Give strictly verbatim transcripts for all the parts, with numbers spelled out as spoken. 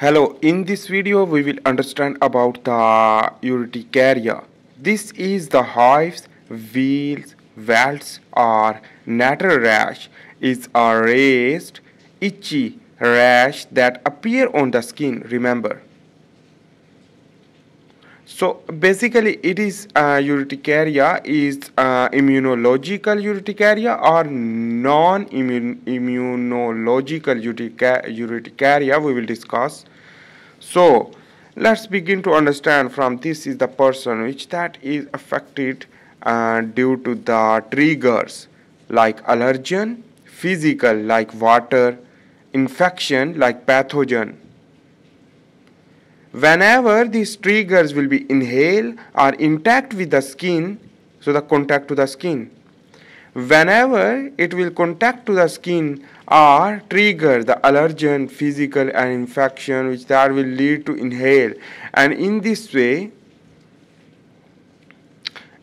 Hello, in this video we will understand about the urticaria. This is the hives, wheels, welts or natter rash. It's a raised, itchy rash that appear on the skin, remember. So basically it is uh, urticaria is uh, immunological urticaria or non-immunological urtica urticaria we will discuss. So let's begin to understand from this is the person which that is affected uh, due to the triggers like allergen, physical like water, infection like pathogen. Whenever these triggers will be inhaled or intact with the skin, so the contact to the skin. Whenever it will contact to the skin or trigger the allergen, physical and infection, which that will lead to inhale. And in this way,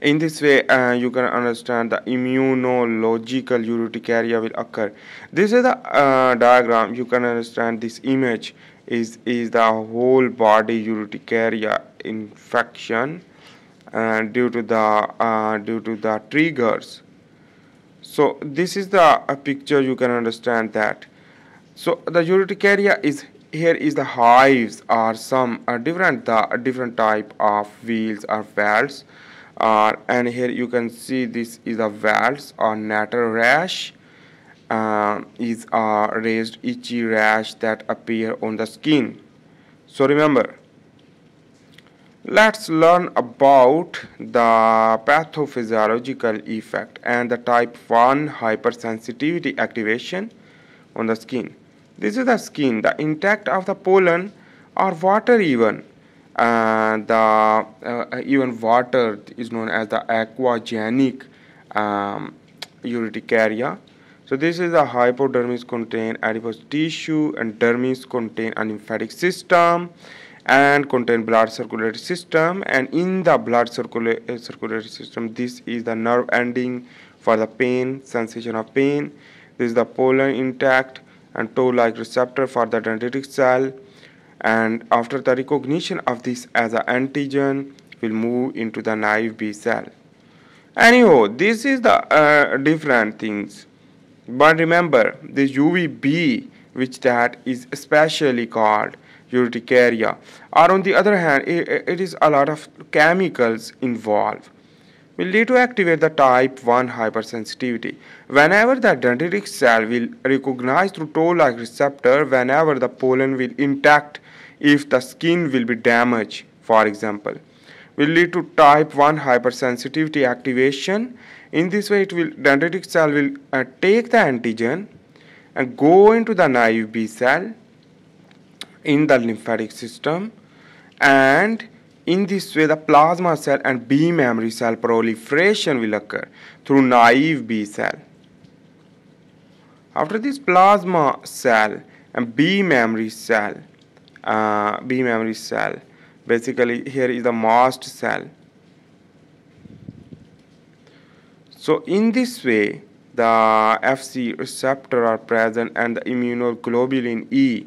in this way uh, you can understand the immunological urticaria will occur. This is the uh, diagram, you can understand this image. Is, is the whole body urticaria infection uh, due to the uh, due to the triggers. So this is the uh, picture, you can understand that. So the urticaria is here is the hives or some uh, different the uh, different type of wheels or welts, uh, and here you can see this is a welts or natter rash. Uh, is a raised itchy rash that appear on the skin. So remember, let's learn about the pathophysiological effect and the type one hypersensitivity activation on the skin. This is the skin, the intact of the pollen or water even. Uh, the uh, even water is known as the aquagenic um, urticaria. So this is the hypodermis contain adipose tissue and dermis contain a lymphatic system and contain blood circulatory system, and in the blood circula circulatory system this is the nerve ending for the pain, sensation of pain. This is the pollen intact and toe-like receptor for the dendritic cell, and after the recognition of this as an antigen will move into the naive B cell. Anyhow, this is the uh, different things. But remember, this U V B, which that is especially called urticaria, or on the other hand, it, it is a lot of chemicals involved, will lead to activate the type one hypersensitivity. Whenever the dendritic cell will recognize through toe-like receptor, whenever the pollen will intact, if the skin will be damaged, for example, will lead to type one hypersensitivity activation. In this way, it will dendritic cell will uh, take the antigen and go into the naive B cell in the lymphatic system, and in this way the plasma cell and B memory cell proliferation will occur through naive B cell. After this plasma cell and B memory cell, uh, B memory cell, basically here is the mast cell. So in this way, the F C receptor are present and the immunoglobulin E,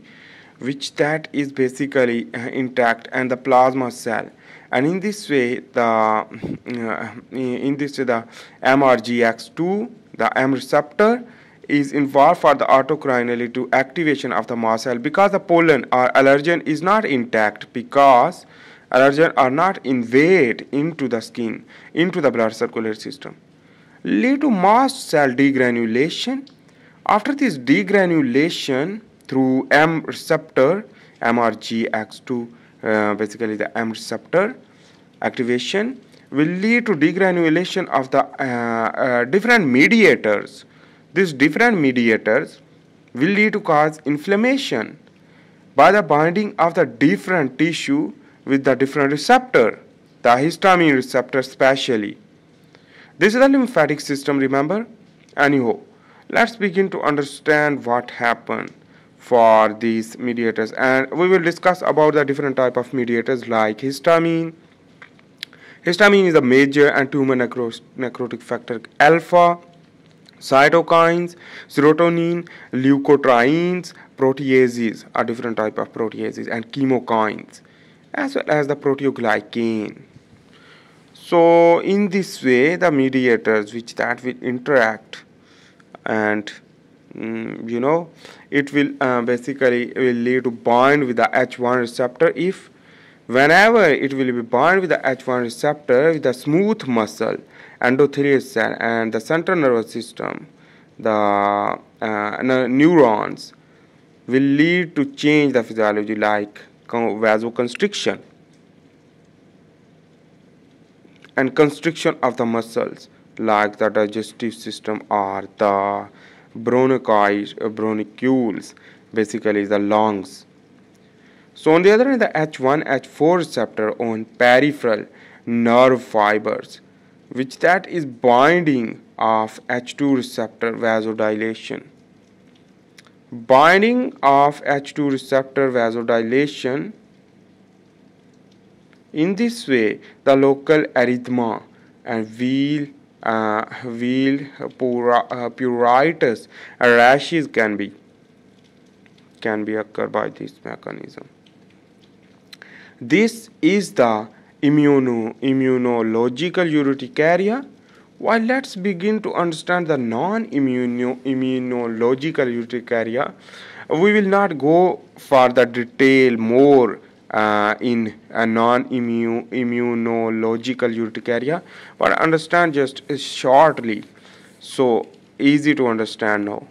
which that is basically intact, and the plasma cell. And in this way, the uh, in this way the M R G X two, the M receptor, is involved for the autocrine to activation of the mast cell, because the pollen or allergen is not intact, because allergen are not invade into the skin, into the blood circulatory system. Lead to mast cell degranulation. After this degranulation through M receptor, M R G X two, uh, basically the M receptor activation, will lead to degranulation of the uh, uh, different mediators. These different mediators will lead to cause inflammation by the binding of the different tissue with the different receptor, the histamine receptor especially. This is the lymphatic system, remember? Anyhow, let's begin to understand what happened for these mediators, and we will discuss about the different type of mediators like histamine. Histamine is a major and tumor necros necrotic factor alpha, cytokines, serotonin, leukotrienes, proteases, are different type of proteases, and chemokines, as well as the proteoglycan. So in this way, the mediators which that will interact, and mm, you know, it will uh, basically will lead to bind with the H one receptor. If whenever it will be bound with the H one receptor with the smooth muscle, endothelial cell, and the central nervous system, the uh, neurons will lead to change the physiology like vasoconstriction and constriction of the muscles like the digestive system or the bronchi bronchioles, basically the lungs. So on the other hand, the H one H four receptor on peripheral nerve fibers, which that is binding of H two receptor vasodilation. Binding of H two receptor vasodilation. In this way, the local erythema and wheal, uh, wheal pruritus, rashes can be can be occur by this mechanism. This is the immuno immunological urticaria. While let's begin to understand the non-immunological urticaria. We will not go for the detail more uh, in a non-immunological urticaria, but understand just uh, shortly, so easy to understand now.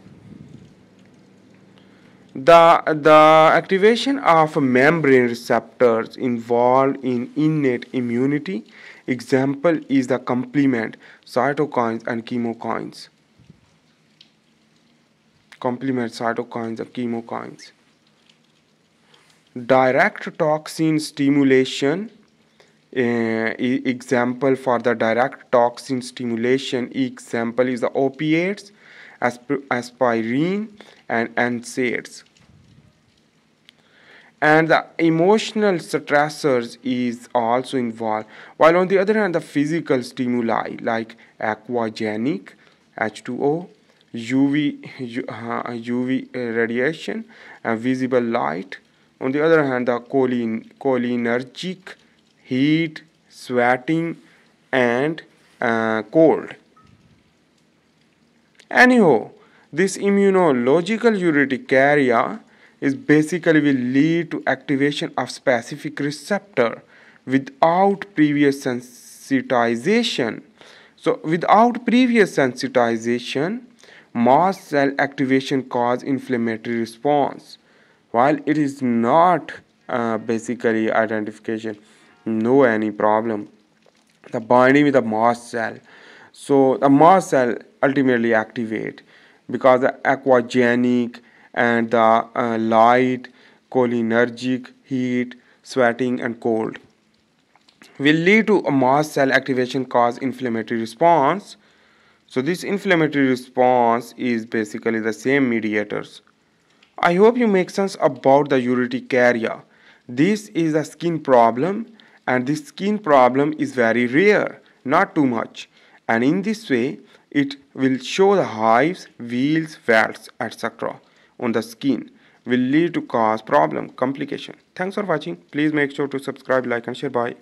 The, the activation of membrane receptors involved in innate immunity. Example is the complement, cytokines and chemokines. Complement, cytokines and chemokines. Direct toxin stimulation. Uh, example for the direct toxin stimulation. Example is the opiates, asp- aspirin and NSAIDs. And the emotional stressors is also involved, while on the other hand the physical stimuli like aquagenic H two O, U V, U V radiation and visible light. On the other hand, the cholin, cholinergic, heat, sweating and uh, cold. Anyhow, this immunological urticaria is basically will lead to activation of specific receptor without previous sensitization. So without previous sensitization, mast cell activation cause inflammatory response. While it is not uh, basically identification, no any problem. The binding with the mast cell. So the mast cell ultimately activate because the aquagenic and the uh, light, cholinergic, heat, sweating and cold will lead to a mast cell activation cause inflammatory response. So this inflammatory response is basically the same mediators. I hope you make sense about the urticaria. This is a skin problem, and this skin problem is very rare, not too much, and in this way it will show the hives, wheals, welts, et cetera on the skin, will lead to cause problem, complication. Thanks for watching. Please make sure to subscribe, like and share. Bye.